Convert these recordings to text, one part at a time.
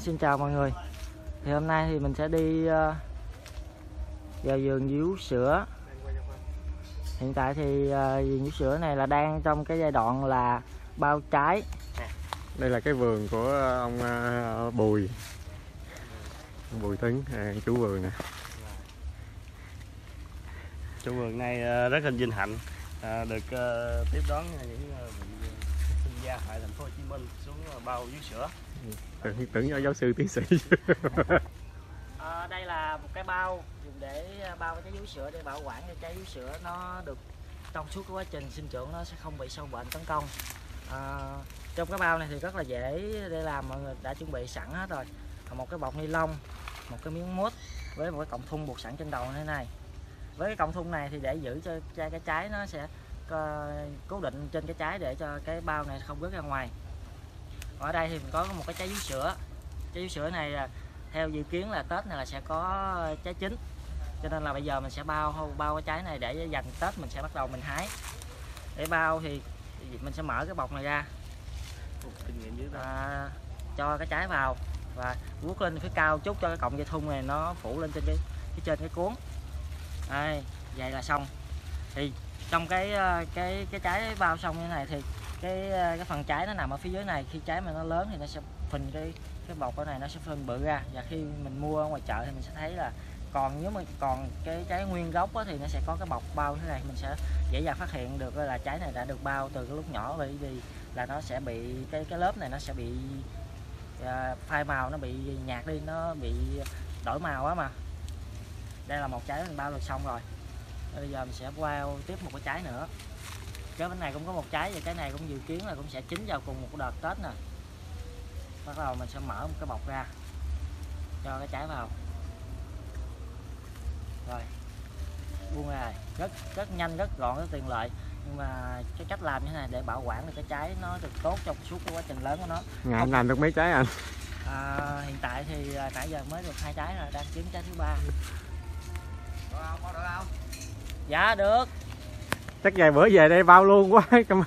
Xin chào mọi người. Thì hôm nay thì mình sẽ đi vào vườn vú sữa. Hiện tại thì vườn vú sữa này là đang trong cái giai đoạn là bao trái. Đây là cái vườn của ông Bùi Tấn, chủ vườn nè. Chủ vườn này rất là vinh hạnh được tiếp đón những sinh gia tại thành phố Hồ Chí Minh xuống bao vú sữa. Tưởng giáo sư tiến sĩ. Đây là một cái bao dùng để bao trái vú sữa, để bảo quản cho trái vú sữa nó được trong suốt quá trình sinh trưởng, nó sẽ không bị sâu bệnh tấn công. Trong cái bao này thì rất là dễ để làm, mọi người đã chuẩn bị sẵn hết rồi. Một cái bọc ni lông, một cái miếng mút với một cái cọng thun buộc sẵn trên đầu như thế này. Với cái cọng thun này thì để giữ cho cái trái nó sẽ cố định trên cái trái để cho cái bao này không rớt ra ngoài. Ở đây thì mình có một cái trái vú sữa. Trái vú sữa này theo dự kiến là Tết này là sẽ có trái chín, cho nên là bây giờ mình sẽ bao cái trái này để dành Tết mình sẽ bắt đầu mình hái. Để bao thì mình sẽ mở cái bọc này ra, cho cái trái vào và vuốt lên phía cao chút cho cái cọng dây thun này nó phủ lên trên cái cuốn. Đây, vậy là xong. Thì trong cái trái bao xong như thế này thì cái phần trái nó nằm ở phía dưới này. Khi trái mà nó lớn thì nó sẽ phình cái bọc ở này, nó sẽ phân bự ra. Và khi mình mua ở ngoài chợ thì mình sẽ thấy là còn, nếu mà còn cái trái nguyên gốc á, thì nó sẽ có cái bọc bao như thế này, mình sẽ dễ dàng phát hiện được là trái này đã được bao từ cái lúc nhỏ, bởi vì là nó sẽ bị cái lớp này nó sẽ bị phai màu, nó bị nhạt đi, nó bị đổi màu á mà. Đây là một trái mình bao được xong rồi. Bây giờ mình sẽ bao tiếp một cái trái nữa. Cái bên này cũng có một trái, và cái này cũng dự kiến là cũng sẽ chín vào cùng một đợt Tết nè. Bắt đầu mình sẽ mở một cái bọc ra, cho cái trái vào. Rồi, buông ra. Rất nhanh, rất gọn, rất tiện lợi. Nhưng mà cái cách làm như thế này để bảo quản được cái trái nó được tốt trong suốt quá trình lớn của nó. Ngày anh làm được mấy trái anh? Hiện tại thì nãy giờ mới được 2 trái rồi, đang kiếm trái thứ 3. Được không? Có được không? Dạ được. Chắc vài bữa về đây bao luôn quá,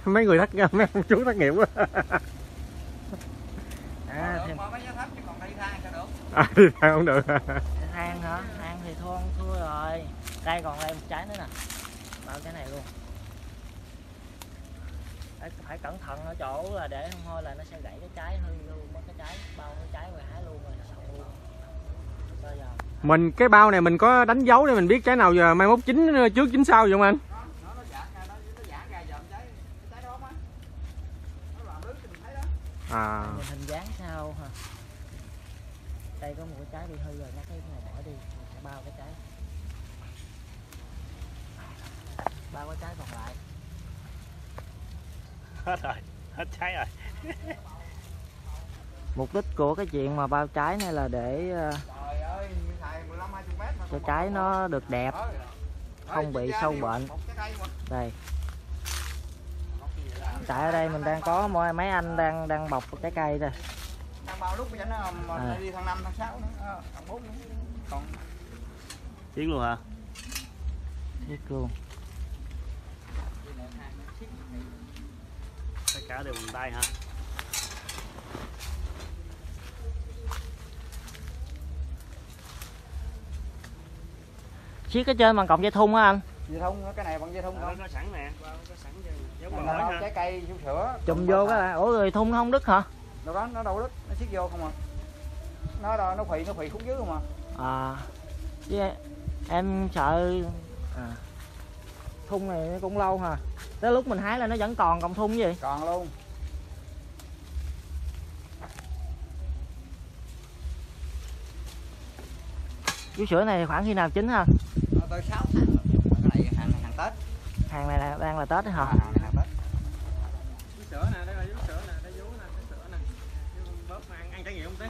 mấy người mấy ông chú thất nghiệp quá. Thì mấy giá thấp chứ còn đi thang sao được. Đi thang không được. Đi thang hả? Thang thì thua rồi. Đây còn đây một trái nữa nè. Bao cái này luôn. Phải cẩn thận ở chỗ là để không thôi là nó sẽ gãy cái trái, hư luôn mất cái trái, bao cái trái rồi hái luôn rồi là xong luôn. Sao giờ? Mình cái bao này mình có đánh dấu để mình biết trái nào giờ mai mốt chín trước chín sau vậy không anh? Mình hình dáng sao hả? Đây có một cái trái bị hư rồi, nó cái này bỏ đi, mình sẽ bao cái trái. Bao cái trái còn lại. Hết rồi, hết trái rồi. Mục đích của cái chuyện mà bao trái này là để cho trái nó được đẹp, không bị sâu bệnh. Đây. Tại ở đây mình đang có mấy anh đang bọc cái cây rồi. Đang bao lúc nó đi tháng 5 tháng 6 nữa, tháng 4 nữa. Còn chiếc luôn hả? Chiếc luôn. Tất cả đều bằng tay hả? Chiếc ở trên bằng cọng dây thun hả anh? Dây thun, cái này bằng dây thun không? Nó sẵn nè. Nó trái cây vú sữa chùm vô cái là ủa rồi thun nó không đứt hả? Đâu đó nó đâu đứt, nó siết vô không à. Nó phì khúc dưới không à. Em sợ thun này nó cũng lâu hả? Tới lúc mình hái là nó vẫn còn thun gì? Còn luôn. Vú sữa này khoảng khi nào chín hả? Tới 6 tháng. Cái này hàng Tết. Hàng này là đang là Tết đấy hả? Sữa nè, đây là vú sữa nè, đây vú nè, cái sữa nè. Bóp mà ăn trải nghiệm không tí.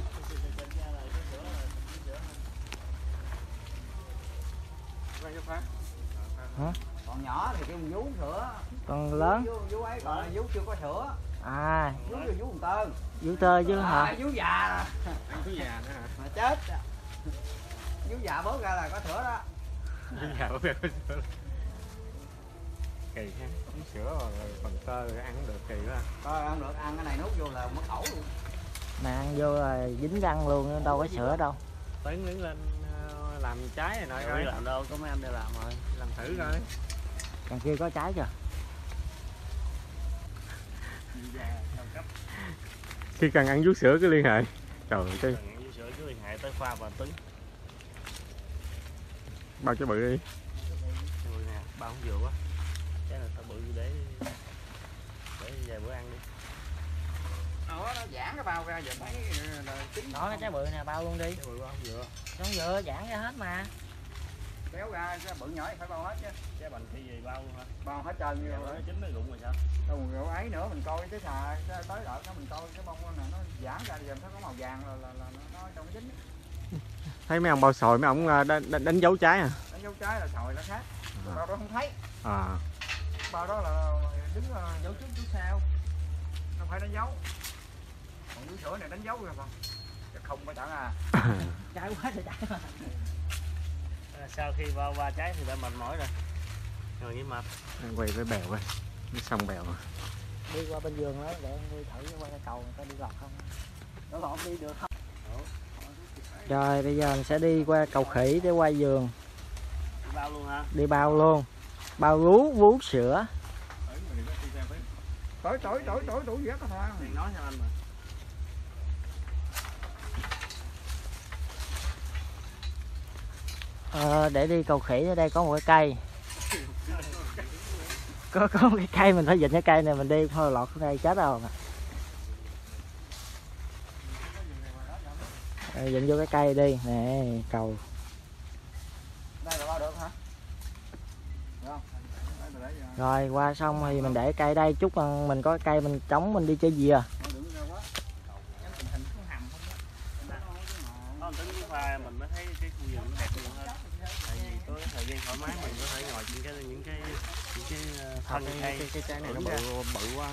Còn nhỏ thì kêu vú sữa. Còn lớn. Vú ấy gọi là vú chưa có sữa. Vú là vú tơ. Vú tơ chứ hả? Vú già nè. Vú già nữa hả? Mà chết. Vú già bớt ra là có sữa đó. Vú già bớt ra có sữa. Kỳ ha, uống sữa rồi, phần tơ rồi ăn được kỳ quá. Coi ăn được, ăn cái này nuốt vô là mất ẩu luôn. mà ăn vô là dính răng luôn, đâu có sữa đâu. Tuyển Nguyễn lên làm trái này nọ coi. Làm đâu có mấy anh đều làm rồi, làm thử coi. Đằng kia có trái chưa? Khi cần ăn vuốt sữa cứ liên hệ. Trời ơi, cần ăn vuốt sữa cứ liên hệ tới khoa và Tuấn. Bao trái bự đi. Bự nè, bao không vừa quá. Trái này tao bự để vài bữa ăn đi. Đó, nó giãn cái bao ra giờ mấy chín. Đó cái trái bự nè, bao luôn đi. Trái bự không vừa. Không vừa giãn ra hết mà. Kéo ra cái bự nhỏ thì phải bao hết chứ. Trái bành khi gì bao luôn hả? Bao hết trơn như vậy. Chín nó rụng rồi sao? Đâu rượu ấy nữa mình coi cái xà tới đợt nó mình coi cái bông này nó giãn ra giờ nó có màu vàng là nó trong dính. Thấy mấy ông bao sồi mấy ông đánh dấu trái à? Đánh dấu trái là sồi nó khác. À. Bao đó không thấy. À. Bao đó là đứng dấu trước dấu sau. Nó phải đánh dấu. Còn dưới sữa này đánh dấu rồi không? Chắc không phải chẳng à. Trái quá trời trái mà. Sau khi bao ba trái thì đã mệt mỏi rồi. Rồi nghỉ mệt. Quay với bèo coi. Xong bèo rồi. Đi qua bên vườn đó để đi thử qua cái cầu người ta đi lọt không. Nó lọt đi được không? Rồi bây giờ mình sẽ đi qua cầu khỉ để quay vườn. Đi bao luôn hả? Đi bao luôn. Bao lú vú sữa. Tỏi gì hết hả? Thì nói cho anh mà. Để đi cầu khỉ ở đây có một cái cây. Có một cái cây mình phải dịnh cái cây này mình đi thôi lọt xuống đây chết đâu mà. Dịnh vô cái cây đi nè cầu. Đây là bao được hả? Được không? Rồi qua xong thì mình để cây đây chút mình có cây mình trống mình đi chơi gì à? Mình mới thấy cái khu vườn nó đẹp luôn hết. Tại vì có thời gian thoải mái mình có thể ngồi trên những cái thân cây trái này nó bự quá,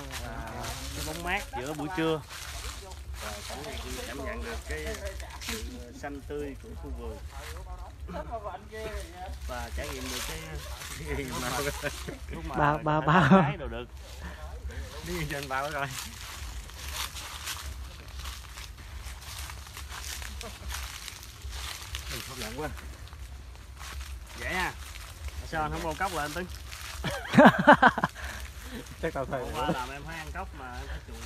cái bóng mát giữa buổi trưa. Và cảm này cảm nhận được cái xanh tươi của khu vườn và trải nghiệm được cái bao đồ được. Đi trên bao rồi. Hấp dẫn quá. Dễ ha. Sao anh không bao cốc lên Tấn? Chắc tao thầy. Qua làm em thấy ăn cốc mà em thấy chuột.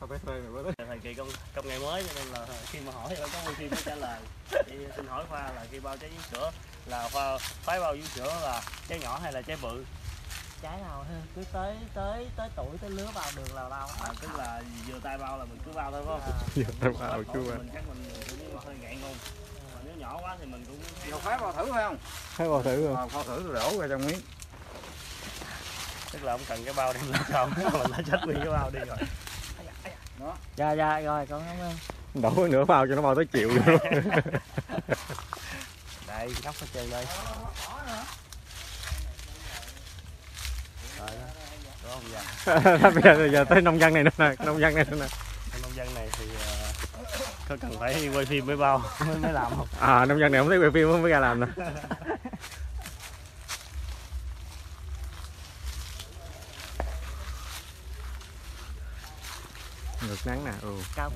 Tao phải thuê mày mới tới. Thời kỳ công nghệ mới cho nên là khi mà hỏi có đôi khi mới trả lời. Thì xin hỏi Khoa là khi bao trái vú sữa là Khoa phái bao vú sữa là trái nhỏ hay là trái bự? Trái nào cứ tới tuổi tới lứa bao được là bao. À, tức là vừa tay bao là mình cứ bao thôi phải không? Vừa tay bao cứ bao. Mình chắc mình hơi ngại ngùng. Nếu nhỏ quá thì mình cũng được phá vào thử phải không? Phá vào thử rồi. Phá thử rồi đổ ra trong miếng. Tức là không cần cái bao đem lên không, mình đã chết nguyên cái bao đi rồi. Đó. Dạ rồi con cảm ơn. Đổ nửa bao cho nó bao tới chịu luôn. Đây, góc hết trơn đây. Rồi. Đúng không dạ? Bây giờ tới nông dân này nữa nè, nông dân này thì có cần phải quay phim mới bao mới làm không? À nông dân này không thấy quay phim mới ra làm nè. Ngược nắng nè,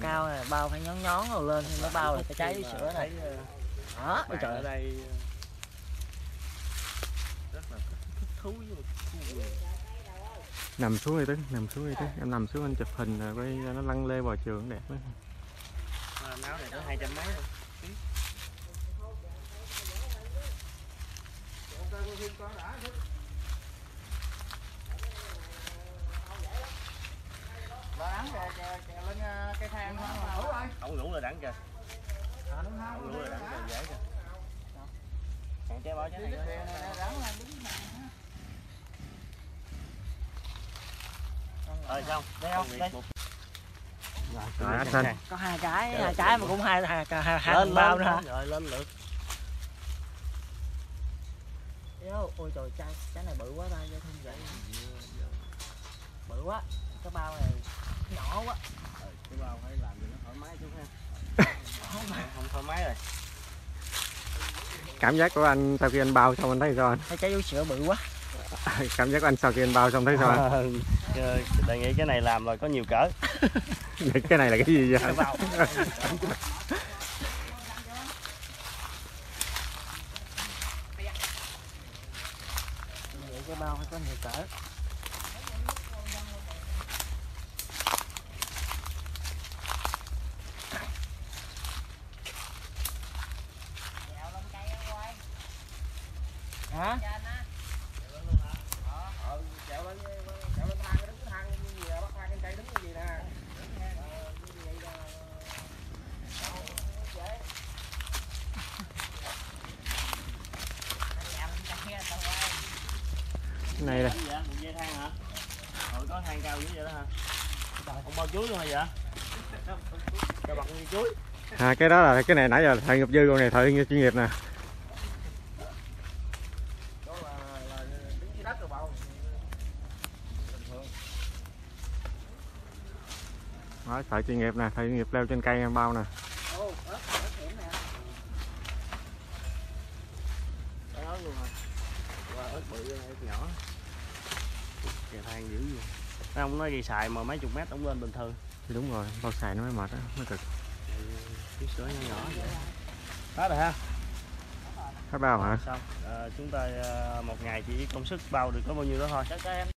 cao nè, bao phải nhón rồi lên thì mới bao được cái trái vú sữa này. Đó, trời ở đây rất là thích thú với một khu vườn. Nằm xuống đi Tứ, em nằm xuống anh chụp hình rồi quay nó lăn lê bò trường đẹp lắm. Áo này có 200 mấy thôi. Bán kìa lên cây thang thôi. Ổng ngủ rồi đẳng kìa. Ổng ngủ rồi đẳng kìa dễ kìa. Còn che bỏ trái này rồi xong, đây không? Đây. Rồi, có hai trái mà cũng hai bao nữa hả? Rồi lên lượt. Ôi trời trái này bự quá ta vô thêm vậy. Bự quá, cái bao này nhỏ quá. Cái bao phải làm cho nó thoải mái chút ha. Không thoải mái rồi. Cảm giác của anh sau khi anh bao xong anh thấy sao anh? Thấy trái vú sữa bự quá. Cảm giác của anh sau khi anh bao xong thấy sao anh? Đề nghị cái này làm rồi có nhiều cỡ. Cái này là cái gì vậy? Cái bao phải có nhiều cỡ. Hả? Này này. Dây thang hả? Rồi có thang cao dữ vậy đó hả? Không bao chuối luôn hả vậy? Cho bằng như chuối. À cái đó là cái này nãy giờ thợ nghiệp dư, con này thợ chuyên nghiệp nè. Đó là đứng dưới đất rồi bao. Đó, thợ chuyên nghiệp nè, thợ chuyên nghiệp leo trên cây em bao nè. Ô, ớt hiểm nè. Đó luôn hả? Qua ớt bự này ớt nhỏ. Kìa than dữ vậy. Nó không nói đi xài mà mấy chục mét ổng lên bình thường. Thì đúng rồi, bao xài nó mới mệt á, mới cực. Cái sữa nhỏ nhỏ vậy. Hết rồi ha. Hết bao hả? Xong, chúng ta một ngày chỉ công sức bao được có bao nhiêu đó thôi. Cho em